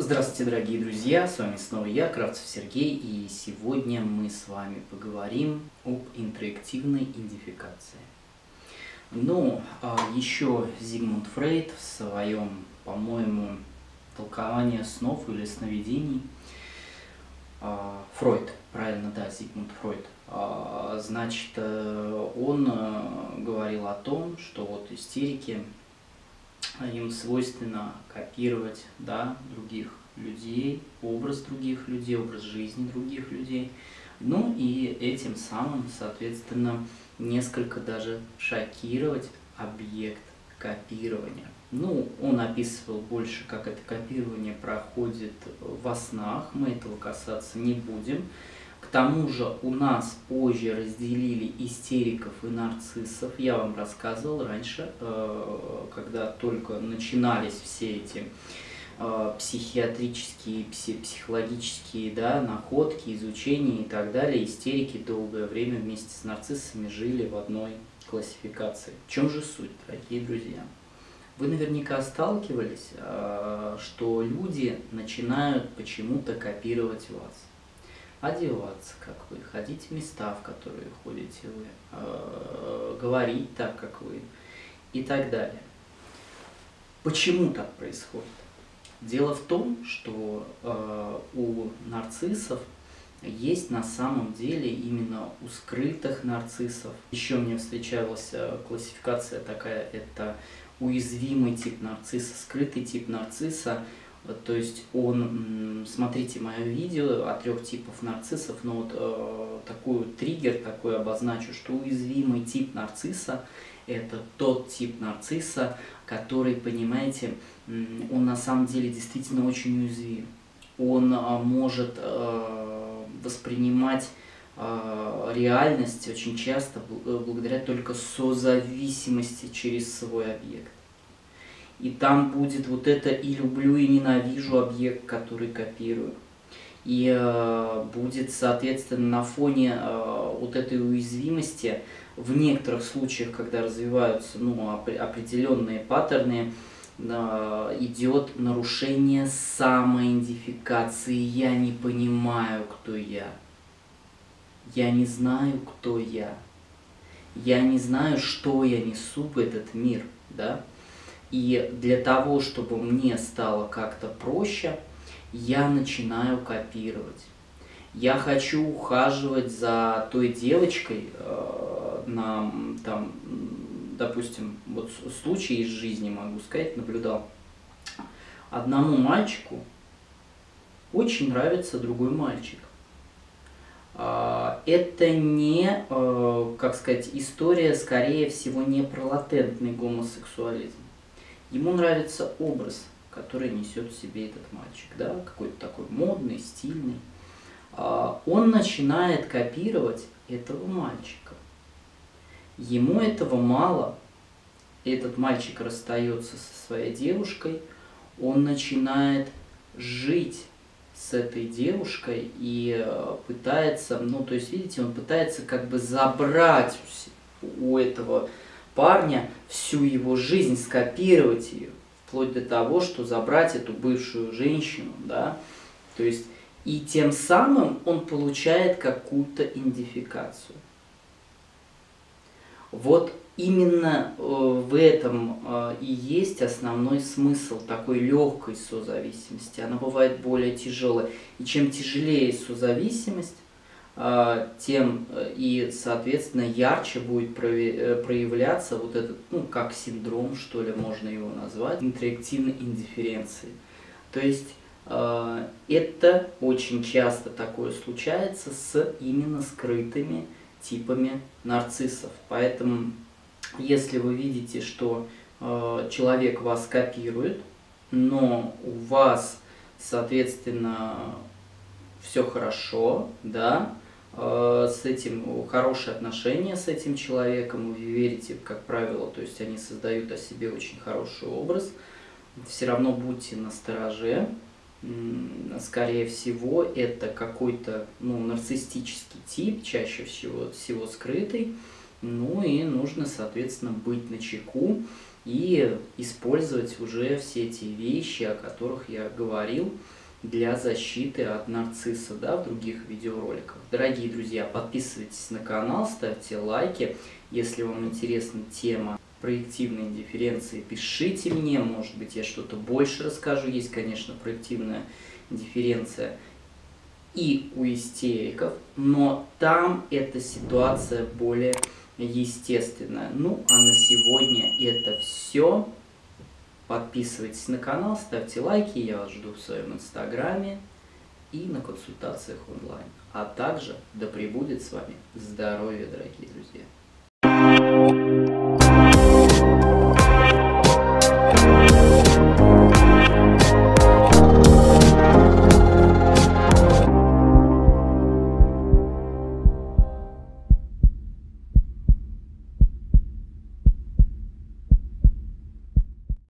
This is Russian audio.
Здравствуйте, дорогие друзья! С вами снова я, Кравцев Сергей, и сегодня мы с вами поговорим об интроективной идентификации. Ну, еще Зигмунд Фрейд в своем, по-моему, «Толковании снов» или «Сновидений», Фрейд, правильно, да, Зигмунд Фрейд, значит, он говорил о том, что вот истерики, им свойственно копировать, да, других людей, образ других людей, образ жизни других людей. Ну и этим самым, соответственно, несколько даже шокировать объект копирования. Ну, он описывал больше, как это копирование проходит во снах, мы этого касаться не будем. К тому же у нас позже разделили истериков и нарциссов. Я вам рассказывал раньше, когда только начинались все эти психиатрические, психологические, да, находки, изучения и так далее. Истерики долгое время вместе с нарциссами жили в одной классификации. В чем же суть, дорогие друзья? Вы наверняка сталкивались, что люди начинают почему-то копировать вас. Одеваться, как вы, ходить в места, в которые ходите вы, говорить так, как вы, и так далее. Почему так происходит? Дело в том, что у нарциссов есть на самом деле именно у скрытых нарциссов. Еще мне встречалась классификация такая, это уязвимый тип нарцисса, скрытый тип нарцисса. То есть он, смотрите мое видео о 3 типах нарциссов, но вот такой триггер, такой обозначу, что уязвимый тип нарцисса – это тот тип нарцисса, который, понимаете, он на самом деле действительно очень уязвим. Он может воспринимать реальность очень часто благодаря только созависимости через свой объект. И там будет вот это «и люблю, и ненавижу» объект, который копирую. И будет, соответственно, на фоне вот этой уязвимости, в некоторых случаях, когда развиваются определенные паттерны, идет нарушение самоидентификации. Я не понимаю, кто я. Я не знаю, кто я. Я не знаю, что я несу в этот мир, да? И для того, чтобы мне стало как-то проще, я начинаю копировать. Я хочу ухаживать за той девочкой, допустим, вот случай из жизни, могу сказать, наблюдал. Одному мальчику очень нравится другой мальчик. Это не, как сказать, история, скорее всего, не про латентный гомосексуализм. Ему нравится образ, который несет в себе этот мальчик, да, какой-то такой модный, стильный. Он начинает копировать этого мальчика. Ему этого мало. Этот мальчик расстается со своей девушкой, он начинает жить с этой девушкой и пытается, ну, то есть, видите, он пытается как бы забрать у этого парня всю его жизнь, скопировать ее, вплоть до того, что забрать эту бывшую женщину, да, то есть, и тем самым он получает какую-то идентификацию. Вот именно в этом и есть основной смысл такой легкой созависимости, она бывает более тяжелой, и чем тяжелее созависимость, тем и, соответственно, ярче будет проявляться вот этот, ну, как синдром, что ли, можно его назвать, интроективной индифференции. То есть это очень часто такое случается с именно скрытыми типами нарциссов. Поэтому, если вы видите, что человек вас копирует, но у вас, соответственно, все хорошо, да, с этим хорошие отношения с этим человеком, вы верите, как правило, то есть они создают о себе очень хороший образ, все равно будьте настороже, скорее всего, это какой-то, ну, нарциссический тип, чаще всего скрытый, ну и нужно, соответственно, быть начеку и использовать уже все те вещи, о которых я говорил, для защиты от нарцисса, в других видеороликах. Дорогие друзья, подписывайтесь на канал, ставьте лайки. Если вам интересна тема проективной индифференции, пишите мне, может быть, я что-то больше расскажу. Есть, конечно, проективная индифференция и у истериков, но там эта ситуация более естественная. Ну, а на сегодня это все. Подписывайтесь на канал, ставьте лайки, я вас жду в своем инстаграме и на консультациях онлайн. А также да пребудет с вами здоровье, дорогие друзья!